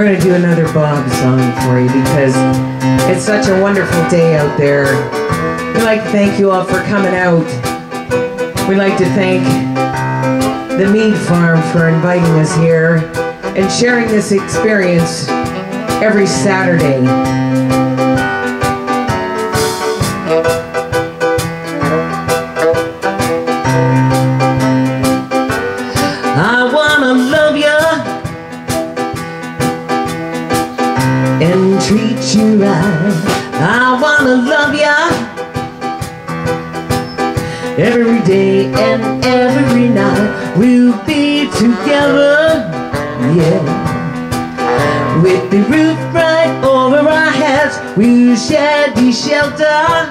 We're going to do another Bob song for you because it's such a wonderful day out there. We'd like to thank you all for coming out. We'd like to thank the Mead Farm for inviting us here and sharing this experience every Saturday. And treat you right. I wanna love ya every day and every night. We'll be together, yeah, with the roof right over our heads. We'll share the shelter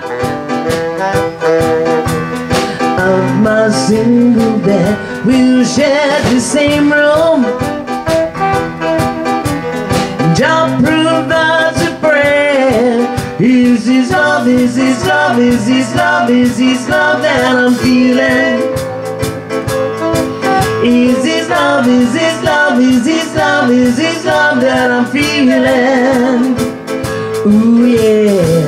of my single bed. We'll share the same room. Is this love, is this love, is this love, is this love that I'm feeling? Is this love, is this love, is this love, is this love that I'm feeling? Ooh yeah.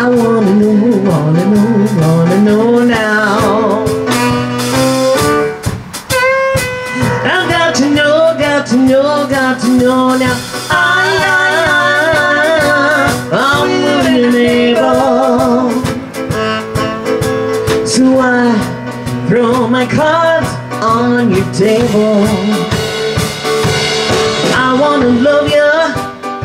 I wanna know, wanna know, wanna know now. I've got to know, got to know, got to know now. I wasn't able, so I throw my cards on your table. I wanna love you,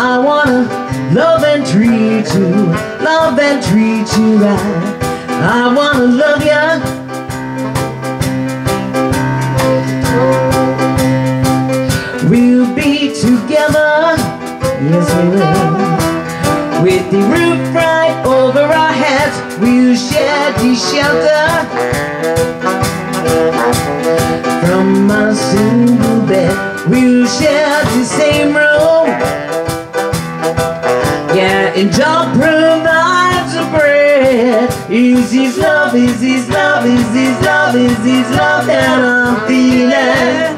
I wanna love and treat you, love and treat you right. I wanna love you. We'll be together, yes we will, with the roof right over our heads. We'll share the shelter from our single bed. We'll share the same room, yeah, and don't provide the bread. Is this love, is this love, is this love, is this love that I'm feeling?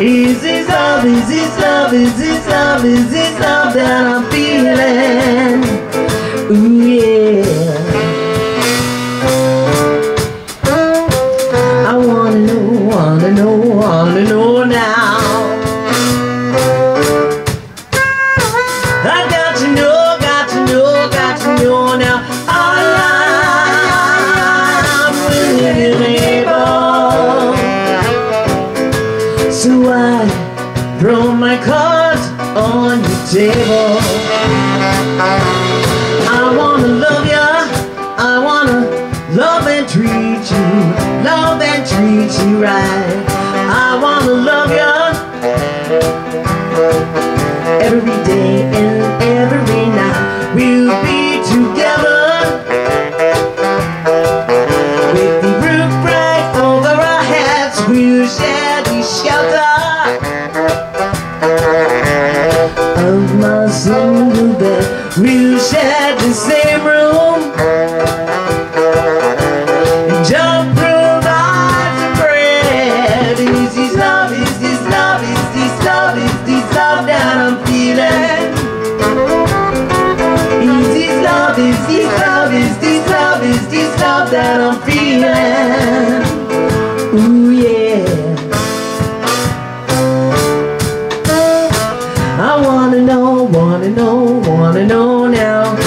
Is this love, is this love, is this love, is this love that I'm feeling? Ooh yeah. I wanna know, wanna know, wanna know now. I got to know, got to know, got to know now. I'm really able, so I throw my cards on your table. I wanna love ya, I wanna love and treat you, love and treat you right. I wanna love ya every day and every night. We'll be together with the roof right over our heads. We'll share the shelter of my single bed. We'll share the same room and jump through lives of bread. Is this love, is this love, is this love, is this love that I'm feeling? Is this love, is this love, is this love, is this love that I'm feeling? Ooh yeah. I wanna know, wanna know, wanna know now.